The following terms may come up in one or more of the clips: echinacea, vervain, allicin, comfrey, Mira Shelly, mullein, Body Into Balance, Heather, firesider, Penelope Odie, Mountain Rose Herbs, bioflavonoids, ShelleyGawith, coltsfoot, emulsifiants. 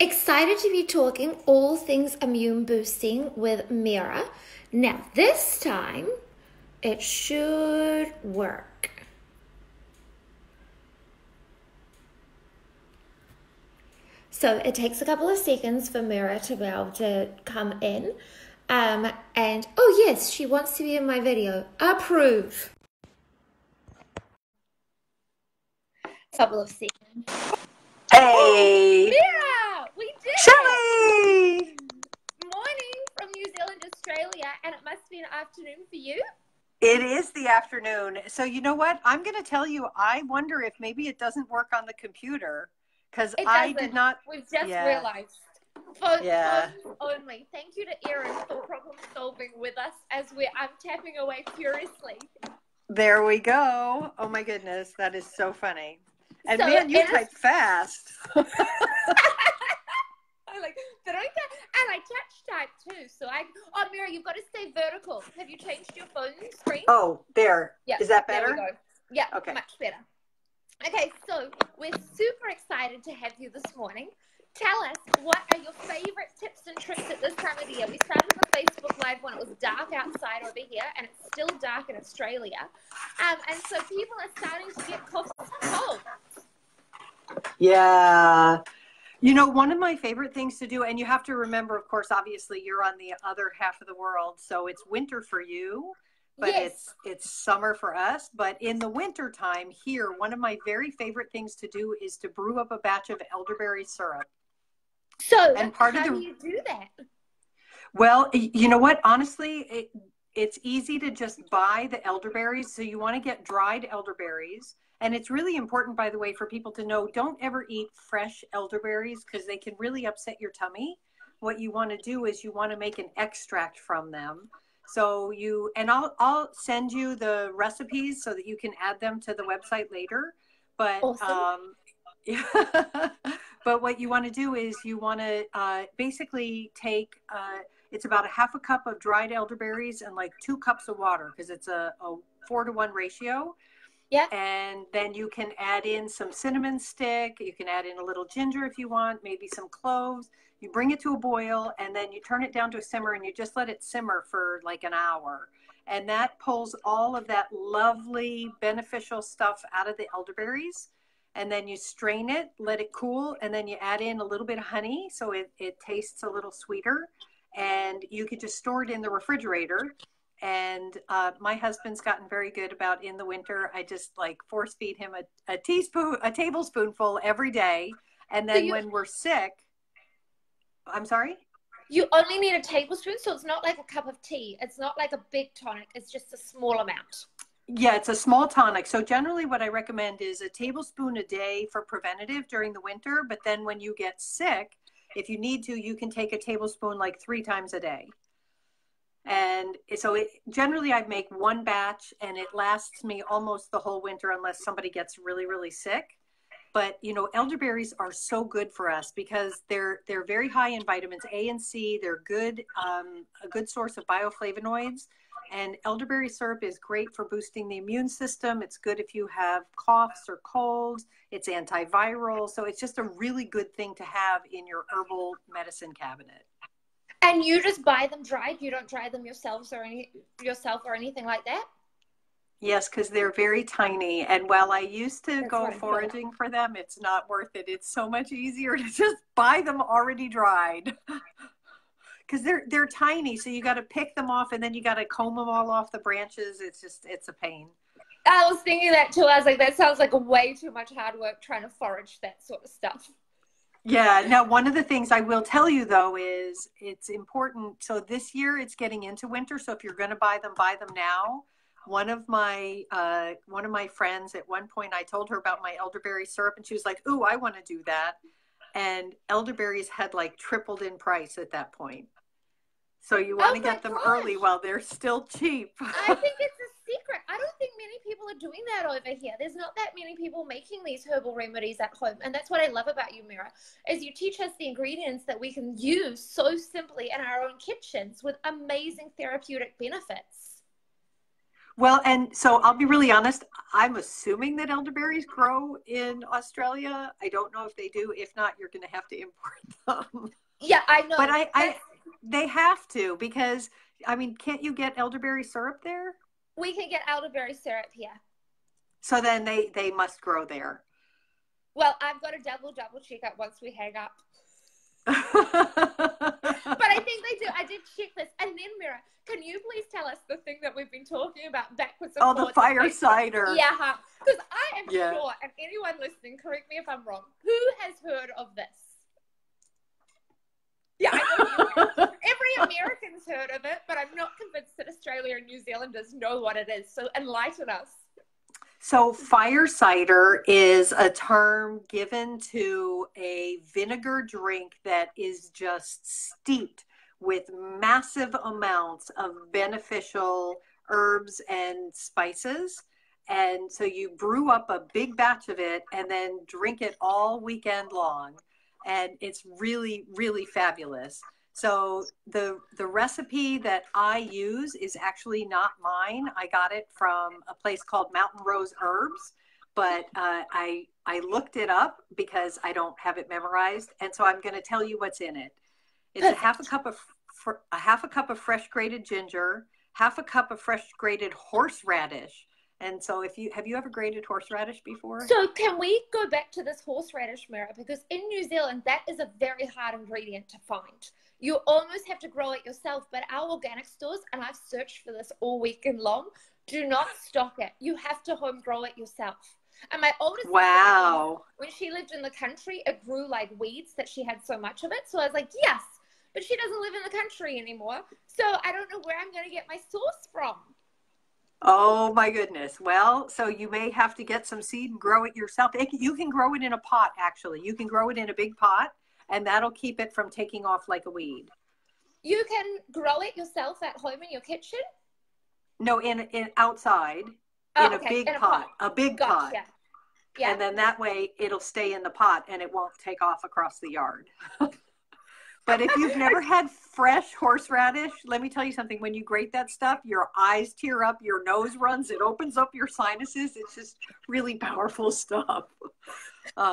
Excited to be talking all things immune boosting with Mira. Now this time it should work. So it takes a couple of seconds for Mira to be able to come in. And oh yes, she wants to be in my video. Approve. Couple of seconds. Hey! Mira! We did Shelly! It! Morning from New Zealand, Australia, and it must be an afternoon for you. It is the afternoon. So you know what? I'm going to tell you, I wonder if maybe it doesn't work on the computer. Because I did not. We've just realized. Phones only. Thank you to Erin for problem solving with us as I'm tapping away furiously. There we go. Oh my goodness. That is so funny. And so man, you type fast. I'm like, and I touch type too. So oh, Mira, you've got to stay vertical. Have you changed your phone screen? Oh, there. Yeah. Is that better? There we go. Yeah. Okay. Much better. Okay, so we're super excited to have you this morning. Tell us, what are your favorite tips and tricks at this time of the year? We started the Facebook Live when it was dark outside over here, and it's still dark in Australia. And so people are starting to get coughs and colds. Yeah. You know, one of my favorite things to do, and you have to remember, of course, obviously, you're on the other half of the world, so it's winter for you, but it's summer for us. But in the winter time here, one of my very favorite things to do is to brew up a batch of elderberry syrup. So and part how of the, do you do that? Well, you know what? Honestly, it's easy to just buy the elderberries. So you want to get dried elderberries. And it's really important, by the way, for people to know, don't ever eat fresh elderberries because they can really upset your tummy. What you want to do is you want to make an extract from them. So you, and I'll send you the recipes so that you can add them to the website later. But awesome. But what you want to do is you want to basically take, it's about a half a cup of dried elderberries and like 2 cups of water because it's a 4-to-1 ratio. Yeah. And then you can add in some cinnamon stick. You can add in a little ginger if you want, maybe some cloves. You bring it to a boil and then you turn it down to a simmer and you just let it simmer for like an hour. And that pulls all of that lovely beneficial stuff out of the elderberries. And then you strain it, let it cool, and then you add in a little bit of honey so it tastes a little sweeter. And you could just store it in the refrigerator. And my husband's gotten very good about in the winter, I just like force feed him a tablespoonful every day. And then so when we're sick, I'm sorry? You only need a tablespoon, so it's not like a cup of tea. It's not like a big tonic. It's just a small amount. Yeah, it's a small tonic. So generally what I recommend is a tablespoon a day for preventative during the winter. But then when you get sick, if you need to, you can take a tablespoon like 3 times a day. And so generally I make 1 batch and it lasts me almost the whole winter unless somebody gets really, really sick. But, you know, elderberries are so good for us because they're very high in vitamins A and C. They're good, a good source of bioflavonoids. And elderberry syrup is great for boosting the immune system. It's good if you have coughs or colds. It's antiviral. So it's just a really good thing to have in your herbal medicine cabinet. And you just buy them dried? You don't dry them yourself or anything like that? Yes, because they're very tiny. And while I used to go foraging for them, it's not worth it. It's so much easier to just buy them already dried. Because they're tiny, so you got to pick them off and then you got to comb them all off the branches. It's a pain. I was thinking that too. I was like, that sounds like way too much hard work trying to forage that sort of stuff. Yeah. Now, one of the things I will tell you, though, is it's important. So this year it's getting into winter. So if you're going to buy them now. One of my friends at one point, I told her about my elderberry syrup and she was like, "Ooh, I want to do that." And elderberries had like tripled in price at that point. So you want to get them early while they're still cheap. I think it's a secret. I don't think many people are doing that over here. There's not that many people making these herbal remedies at home. And that's what I love about you, Mira, is you teach us the ingredients that we can use so simply in our own kitchens with amazing therapeutic benefits. Well, and so I'll be really honest. I'm assuming that elderberries grow in Australia. I don't know if they do. If not, you're going to have to import them. Yeah, I know. But they have to, because, I mean, can't you get elderberry syrup there? We can get elderberry syrup here. So then they must grow there. Well, I've got to double check it once we hang up. But I think they do. I did check this. And then, Mira, can you please tell us the thing that we've been talking about backwards and forwards? Oh, the firesider. Yeah, because I am sure, and anyone listening, correct me if I'm wrong, who has heard of this? Yeah, I know every American's heard of it, but I'm not convinced that Australia and New Zealanders know what it is. So enlighten us. So firesider is a term given to a vinegar drink that is just steeped with massive amounts of beneficial herbs and spices. And so you brew up a big batch of it and then drink it all weekend long. And it's really, really fabulous. So the recipe that I use is actually not mine. I got it from a place called Mountain Rose Herbs, but I looked it up because I don't have it memorized. And so I'm going to tell you what's in it. It's a half a cup of fresh grated ginger, half a cup of fresh grated horseradish. And so if you, have you ever grated horseradish before? So can we go back to this horseradish, Mira? Because in New Zealand, that is a very hard ingredient to find. You almost have to grow it yourself, but our organic stores, and I've searched for this all weekend long, do not stock it. You have to home grow it yourself. And my oldest sister, when she lived in the country, it grew like weeds that she had so much of it. So I was like, yes, but she doesn't live in the country anymore. So I don't know where I'm going to get my source from. Oh my goodness. Well, so you may have to get some seed and grow it yourself. You can grow it in a pot, actually. You can grow it in a big pot, and that'll keep it from taking off like a weed. You can grow it yourself at home in your kitchen? No, outside, oh, in, okay. a big pot. Yeah. Yeah. And then that way it'll stay in the pot and it won't take off across the yard. But if you've never had fresh horseradish, let me tell you something. When you grate that stuff, your eyes tear up, your nose runs, it opens up your sinuses. It's just really powerful stuff.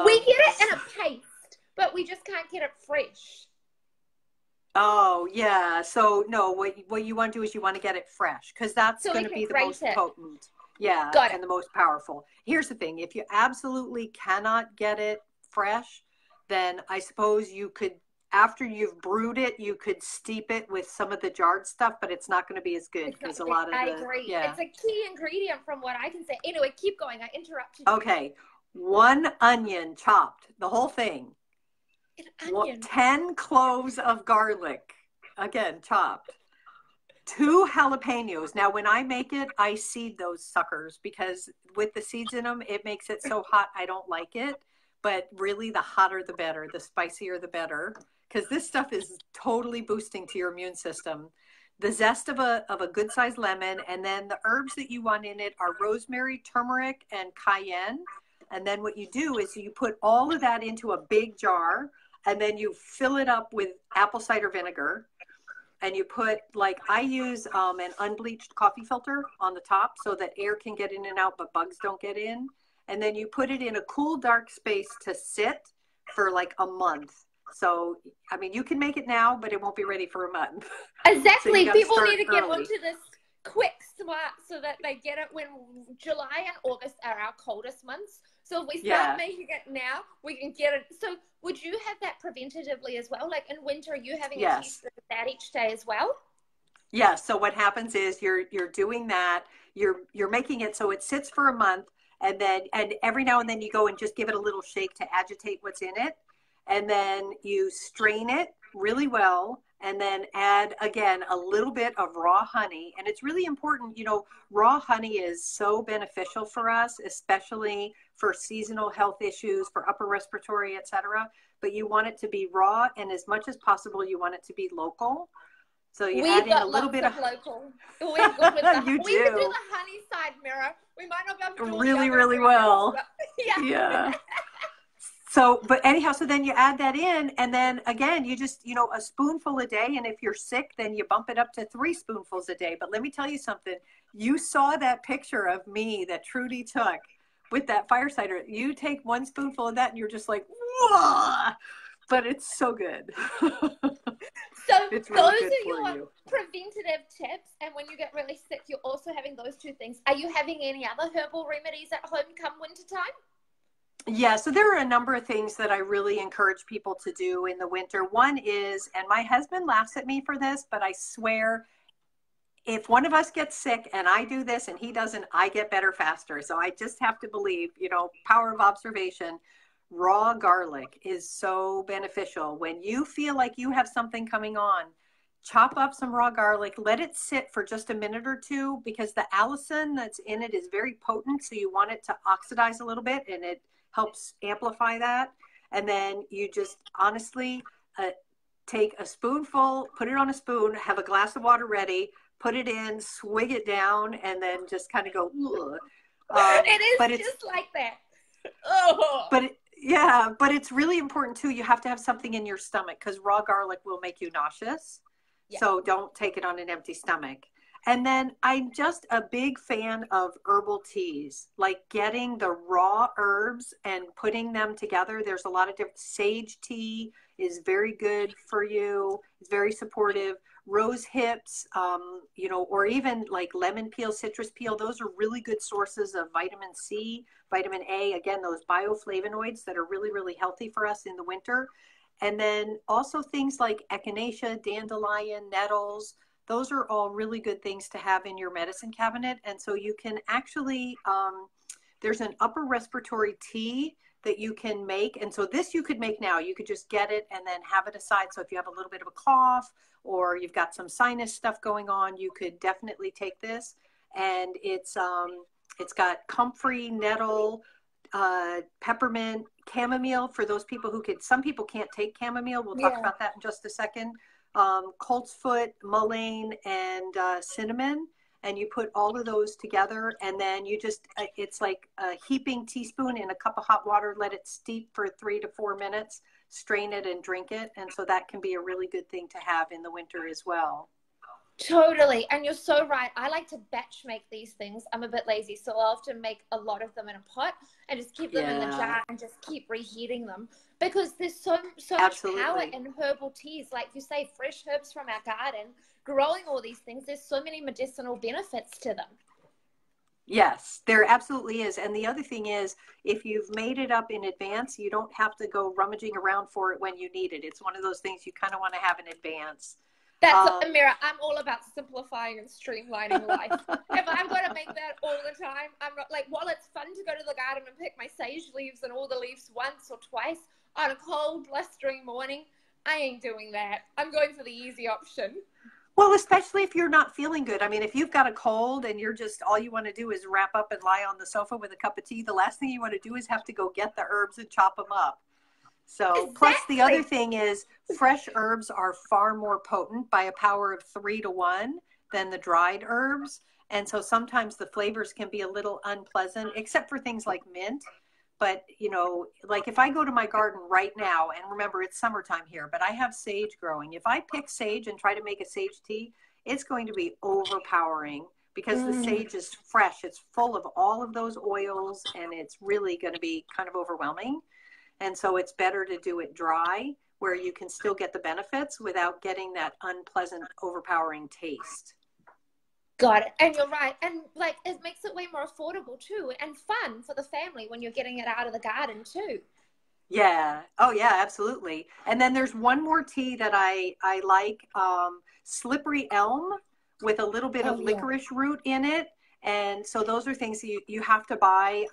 We get it in a paste, but we just can't get it fresh. Oh, yeah. So, no, what you want to do is you want to get it fresh, because that's going to be the most potent. Yeah, and the most powerful. Here's the thing. If you absolutely cannot get it fresh, then I suppose you could, after you've brewed it, you could steep it with some of the jarred stuff, but it's not going to be as good because a lot of I agree. Yeah. It's a key ingredient from what I can say. Anyway, keep going. I interrupted you. Okay. 1 onion chopped, the whole thing. An onion. 10 cloves of garlic, again, chopped. 2 jalapenos. Now, when I make it, I seed those suckers because with the seeds in them, it makes it so hot I don't like it. But really, the hotter the better, the spicier the better, because this stuff is totally boosting to your immune system. The zest of a good-sized lemon, and then the herbs that you want in it are rosemary, turmeric, and cayenne. And then what you do is you put all of that into a big jar, and then you fill it up with apple cider vinegar, and you put, like, I use an unbleached coffee filter on the top so that air can get in and out, but bugs don't get in. And then you put it in a cool, dark space to sit for like a month. So, I mean, you can make it now, but it won't be ready for a month. Exactly. So people need to get onto this quick, smart, so that they get it when July and August are our coldest months. So if we start making it now, we can get it. So would you have that preventatively as well? Like in winter, are you having a teaspoon of that each day as well? Yes. Yeah, so what happens is you're doing that. You're making it so it sits for a month. And then, and every now and then you go and just give it a little shake to agitate what's in it. And then you strain it really well. And then add, again, a little bit of raw honey. And it's really important, you know, raw honey is so beneficial for us, especially for seasonal health issues, for upper respiratory, etc. But you want it to be raw. And as much as possible, you want it to be local. So you add in a little bit of local. We're good with the, we can do the honey side, Mira. We might not be able to do it really well. But yeah. So, but anyhow, so then you add that in, and then again, you just, you know, a spoonful a day. And if you're sick, then you bump it up to 3 spoonfuls a day. But let me tell you something. You saw that picture of me that Trudy took with that firesider. You take 1 spoonful of that and you're just like, whoa, but it's so good. So it's really those are your preventative tips. And when you get really sick, you're also having those 2 things. Are you having any other herbal remedies at home come wintertime? Yeah, so there are a number of things that I really encourage people to do in the winter. One is, and my husband laughs at me for this, but I swear, if one of us gets sick and I do this and he doesn't, I get better faster. So I just have to believe, you know, power of observation. Raw garlic is so beneficial. When you feel like you have something coming on, chop up some raw garlic, let it sit for just a minute or two, because the allicin that's in it is very potent. So you want it to oxidize a little bit, and it helps amplify that. And then you just honestly take a spoonful, put it on a spoon, have a glass of water ready, put it in, swig it down, and then just kind of go, ugh. It is, but just it's, like that. Oh. But it, yeah, but it's really important too. You have to have something in your stomach, because raw garlic will make you nauseous. Yeah. So don't take it on an empty stomach. And then I'm just a big fan of herbal teas, like getting the raw herbs and putting them together. There's a lot of different, sage tea is very good for you. It's very supportive. Rose hips, you know, or even like lemon peel, citrus peel. Those are really good sources of vitamin C, vitamin A. Again, those bioflavonoids that are really, really healthy for us in the winter. And then also things like echinacea, dandelion, nettles. Those are all really good things to have in your medicine cabinet. And so you can actually, there's an upper respiratory tea that you can make. And so this you could make now. You could just get it and then have it aside. So if you have a little bit of a cough or you've got some sinus stuff going on, you could definitely take this. And it's got comfrey, nettle, peppermint, chamomile for those people who could, some people can't take chamomile. We'll talk about that in just a second. Coltsfoot, mullein, and cinnamon. And you put all of those together, and then you just, it's like a heaping teaspoon in a cup of hot water, let it steep for 3 to 4 minutes, strain it and drink it. And so that can be a really good thing to have in the winter as well. Totally. And you're so right. I like to batch make these things. I'm a bit lazy, so I'll often make a lot of them in a pot and just keep them in the jar and just keep reheating them, because there's so much power in herbal teas. Like you say, fresh herbs from our garden, growing all these things, there's so many medicinal benefits to them. Yes, there absolutely is. And the other thing is, if you've made it up in advance, you don't have to go rummaging around for it when you need it. It's one of those things you kind of want to have in advance. That's Mira, I'm all about simplifying and streamlining life. If I've got to make that all the time, I'm not, like, while it's fun to go to the garden and pick my sage leaves and all the leaves once or twice on a cold, blistering morning, I ain't doing that. I'm going for the easy option. Well, especially if you're not feeling good. I mean, if you've got a cold and you're just, all you want to do is wrap up and lie on the sofa with a cup of tea, the last thing you want to do is have to go get the herbs and chop them up. So plus the other thing is, fresh herbs are far more potent by a power of 3 to 1 than the dried herbs. And so sometimes the flavors can be a little unpleasant, except for things like mint. But, you know, like if I go to my garden right now, and remember it's summertime here, but I have sage growing. If I pick sage and try to make a sage tea, it's going to be overpowering, because the sage is fresh. It's full of all of those oils, and it's really going to be kind of overwhelming. And so it's better to do it dry, where you can still get the benefits without getting that unpleasant, overpowering taste. Got it. And you're right. And like, it makes it way more affordable too, and fun for the family when you're getting it out of the garden too. Yeah. Oh yeah, absolutely. And then there's one more tea that I like, slippery elm with a little bit of licorice root in it. And so those are things that you have to buy.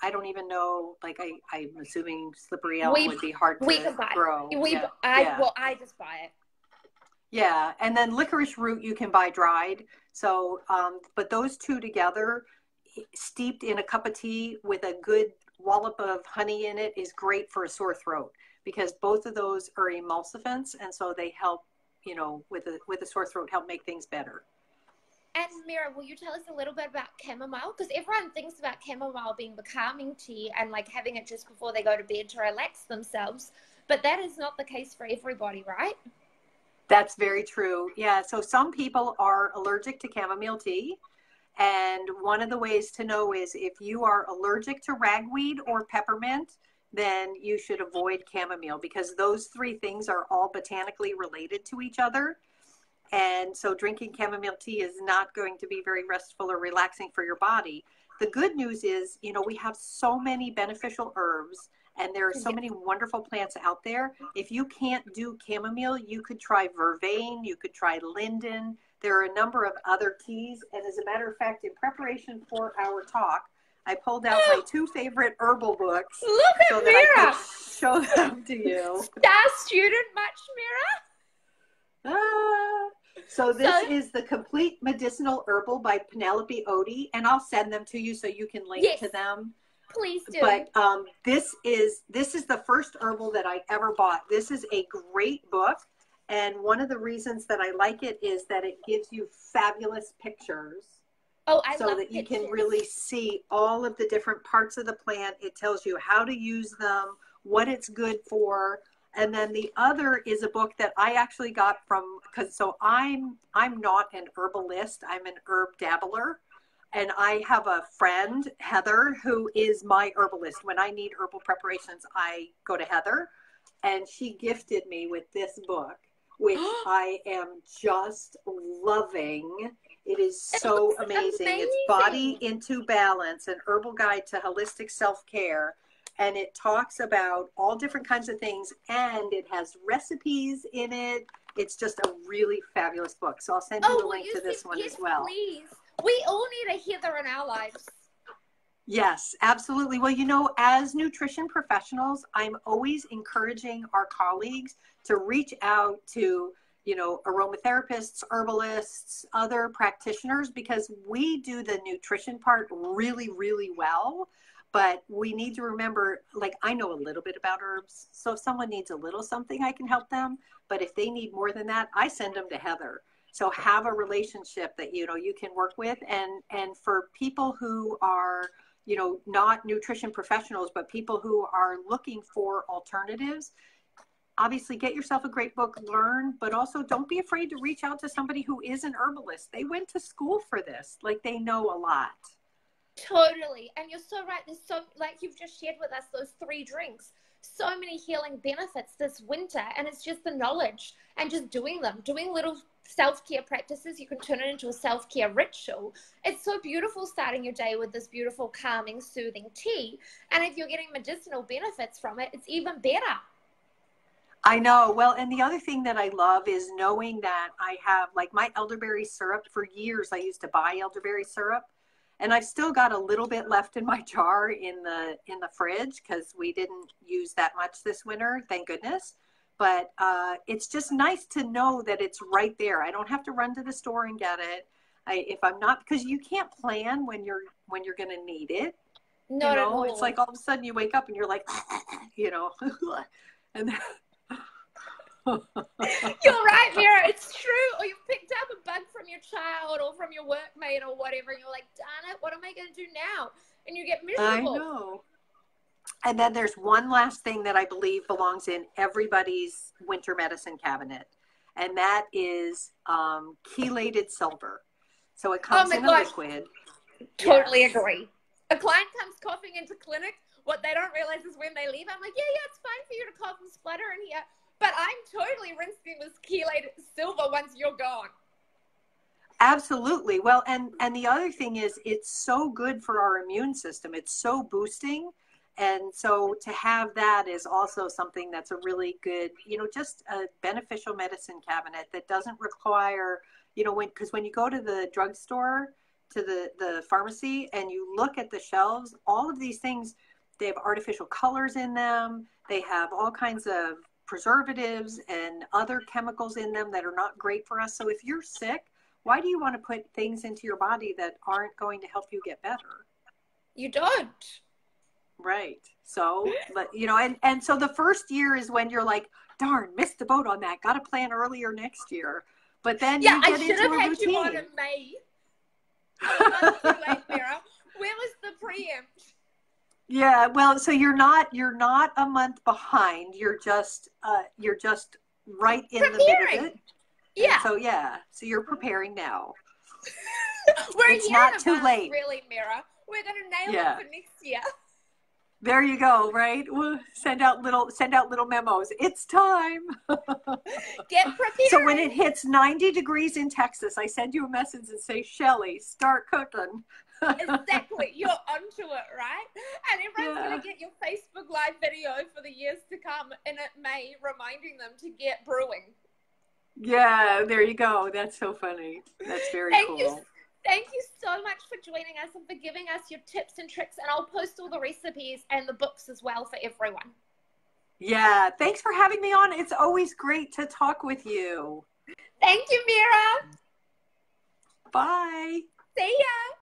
I don't even know, like I'm assuming slippery elm would be hard to grow. Well, I just buy it. Yeah. And then licorice root you can buy dried. So, but those two together, steeped in a cup of tea with a good wallop of honey in it, is great for a sore throat, because both of those are emulsifiants. And so they help, you know, with a sore throat, help make things better. And Mira, will you tell us a little bit about chamomile? Because everyone thinks about chamomile being the calming tea and like having it just before they go to bed to relax themselves. But that is not the case for everybody, right? That's very true. Yeah. So some people are allergic to chamomile tea. And one of the ways to know is if you are allergic to ragweed or peppermint, then you should avoid chamomile, because those three things are all botanically related to each other. And so drinking chamomile tea is not going to be very restful or relaxing for your body. The good news is, you know, we have so many beneficial herbs and there are so many wonderful plants out there. If you can't do chamomile, you could try vervain, you could try linden. There are a number of other teas. And as a matter of fact, in preparation for our talk, I pulled out my two favorite herbal books. Look at so that Mira. I could show them to you. Star student much, Mira? So this is the Complete Medicinal Herbal by Penelope Odie, and I'll send them to you so you can link to them. Please do. But this is the first herbal that I ever bought. This is a great book, and one of the reasons that I like it is that it gives you fabulous pictures. Oh, I love pictures. So that you can really see all of the different parts of the plant. It tells you how to use them, what it's good for. And then the other is a book that I actually got from, because so I'm not an herbalist, I'm an herb dabbler. And I have a friend, Heather, who is my herbalist. When I need herbal preparations, I go to Heather. And she gifted me with this book, which I am just loving. It is so amazing. It's Body Into Balance, an herbal guide to holistic self-care. And it talks about all different kinds of things, and it has recipes in it. It's just a really fabulous book. So I'll send you a link to this one as well. Please. We all need a Heather in our lives. Yes, absolutely. Well, you know, as nutrition professionals, I'm always encouraging our colleagues to reach out to, you know, aromatherapists, herbalists, other practitioners, because we do the nutrition part really, really well. But we need to remember, like, I know a little bit about herbs. So if someone needs a little something, I can help them. But if they need more than that, I send them to Heather. So have a relationship that, you know, you can work with. And for people who are, you know, not nutrition professionals, but people who are looking for alternatives, obviously get yourself a great book, learn, but also don't be afraid to reach out to somebody who is an herbalist. They went to school for this. Like, they know a lot. Totally. And you're so right. There's so, like you've just shared with us, those three drinks, so many healing benefits this winter. And it's just the knowledge and just doing them, doing little self-care practices. You can turn it into a self-care ritual. It's so beautiful starting your day with this beautiful, calming, soothing tea. And if you're getting medicinal benefits from it, it's even better. I know. Well, and the other thing that I love is knowing that I have, like, my elderberry syrup. For years, I used to buy elderberry syrup. And I've still got a little bit left in my jar in the fridge, because we didn't use that much this winter, thank goodness. But it's just nice to know that it's right there. I don't have to run to the store and get it. If I'm not, because you can't plan when you're going to need it. No, you know? No, it's like all of a sudden you wake up and you're like, you know, and. You're right, Mira, it's true. Or you've picked up a bug from your child or from your workmate or whatever, and you're like, darn it, what am I going to do now? And you get miserable. I know. And then there's one last thing that I believe belongs in everybody's winter medicine cabinet, and that is chelated silver. So it comes in a liquid. Totally agree. A client comes coughing into clinic. What they don't realize is when they leave, I'm like, yeah, it's fine for you to cough and splutter in here. But I'm totally rinsing this chelated silver once you're gone. Absolutely. Well, and the other thing is, it's so good for our immune system. It's so boosting. And so to have that is also something that's a really good, you know, just a beneficial medicine cabinet that doesn't require, you know, because when you go to the drugstore, to the pharmacy, and you look at the shelves, all of these things, they have artificial colors in them. They have all kinds of preservatives and other chemicals in them that are not great for us. So if you're sick, why do you want to put things into your body that aren't going to help you get better? You don't. Right. So, but, you know, and so the first year is when you're like, darn, missed the boat on that. Got to plan earlier next year. But then you get into a routine. Yeah, I should have had you on in May. Like, Mira, where was the preempt? Yeah, well, so you're not a month behind. You're just right in the middle of it. Yeah. And so so you're preparing now. It's not too late, really, Mira. We're gonna nail it for next year. There you go, right? We'll send out little memos. It's time. Get prepared. So when it hits 90 degrees in Texas, I send you a message and say, Shelly, start cooking. Exactly. You're onto it, right? And everyone's going to get your Facebook Live video for the years to come, and it may reminding them to get brewing. Yeah, there you go. That's so funny. That's very cool. Thank you so much for joining us and for giving us your tips and tricks. And I'll post all the recipes and the books as well for everyone. Yeah. Thanks for having me on. It's always great to talk with you. Thank you, Mira. Bye. See ya.